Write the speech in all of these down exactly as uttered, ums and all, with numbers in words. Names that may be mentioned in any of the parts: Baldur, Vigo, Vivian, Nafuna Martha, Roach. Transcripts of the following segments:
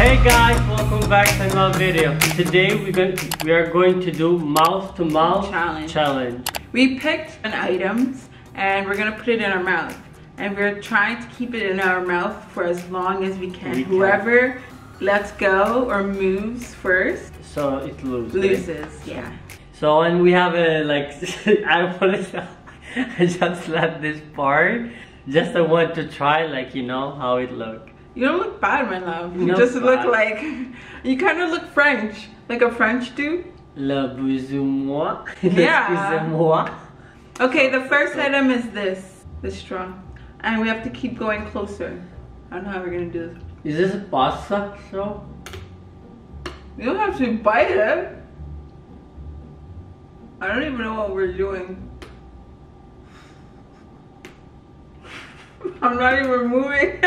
Hey guys, welcome back to another video. Today we're going to, we are going to do mouth to mouth challenge. challenge. We picked an item and we're going to put it in our mouth. And we're trying to keep it in our mouth for as long as we can. We can. Whoever lets go or moves first. So it loses. Loses, yeah. So and we have a like, I want to I just left this part. Just I want to try like, you know, how it looks. You don't look bad, my love. You no just bad. Look like, you kind of look French. Like a French dude. La bouse-moi. Yeah. Okay, the first item is this. The straw. And we have to keep going closer. I don't know how we're going to do this. Is this a pasta straw? You don't have to bite it. I don't even know what we're doing. I'm not even moving.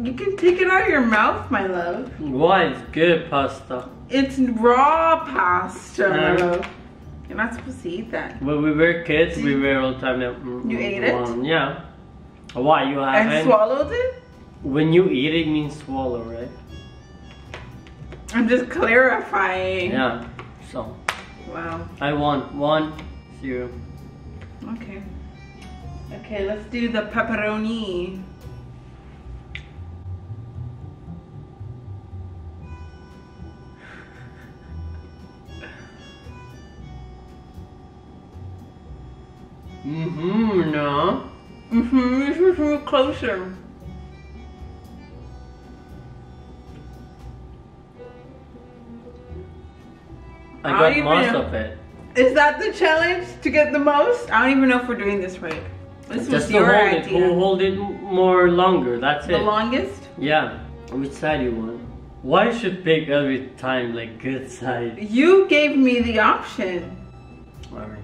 You can take it out of your mouth, my love. Why? It's good pasta. It's raw pasta, my love. You're not supposed to eat that. When we were kids, we were all the time. That you ate one. It? Yeah. Why? You haven't? I swallowed it? When you eat it, it means swallow, right? I'm just clarifying. Yeah. So. Wow. I won. One, zero. Okay. Okay, let's do the pepperoni. Mm-hmm, no. Mm-hmm, this is real closer. I got I most know. of it. Is that the challenge? To get the most? I don't even know if we're doing this right. This Just was your hold idea. It. We'll hold it more longer, that's the it. The longest? Yeah. Which side you want? Why should pick every time, like, good side? You gave me the option. All right.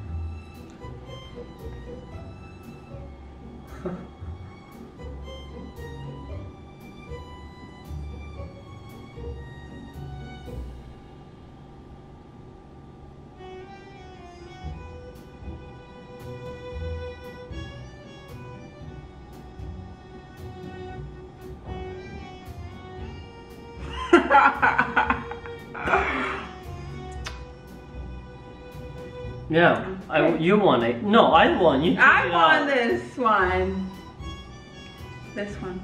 Yeah, I, you won it. No, I won. You I won this one. This one.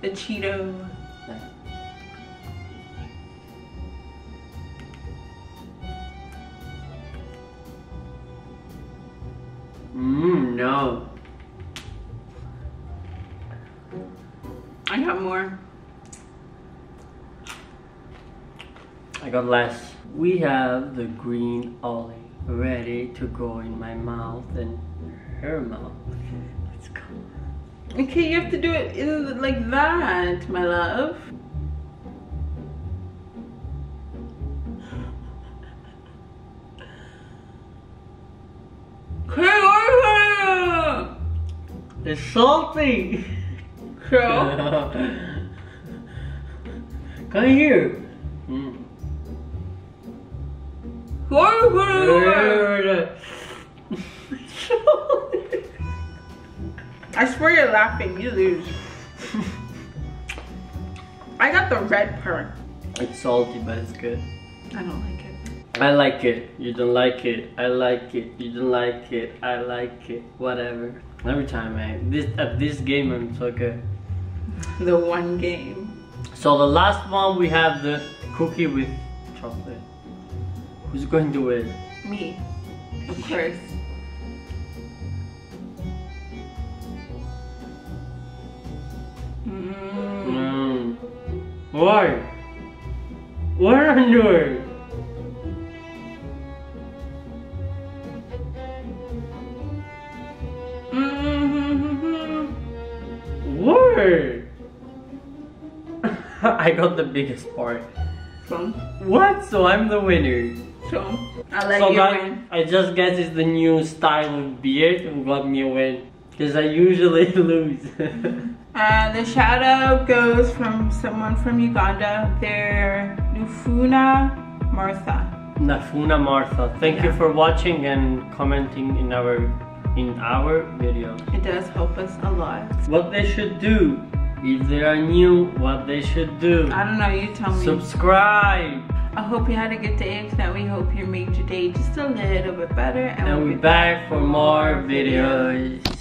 The Cheeto. Mmm, no. I got more. I got less. We have the green olive ready to go in my mouth and her mouth. Let's go. Okay, you have to do it in, like that, my love. It's salty. Come here. Mm. I swear you're laughing, you lose. I got the red part. It's salty, but it's good. I don't like it. I like it, you don't like it. I like it, you don't like it. I like it, whatever. Every time, man. This, at this game, I'm so good. The one game. So the last one, we have the cookie with chocolate. Who's going to win? Me, of course. Mm. Mm. Why? What are you doing? Mm-hmm. What? I got the biggest part. From? What? So I'm the winner. So, I'll let so you guys, win. I just guess it's the new style of beard and got me a win. Because I usually lose. uh, the shout out goes from someone from Uganda. They're Nafuna Martha. Nafuna Martha. Thank yeah. you for watching and commenting in our in our videos. It does help us a lot. What they should do If they are new, what they should do? I don't know, you tell me. Subscribe. I hope you had a good day. If not, we hope you made your day just a little bit better. And, and we'll be back for more videos.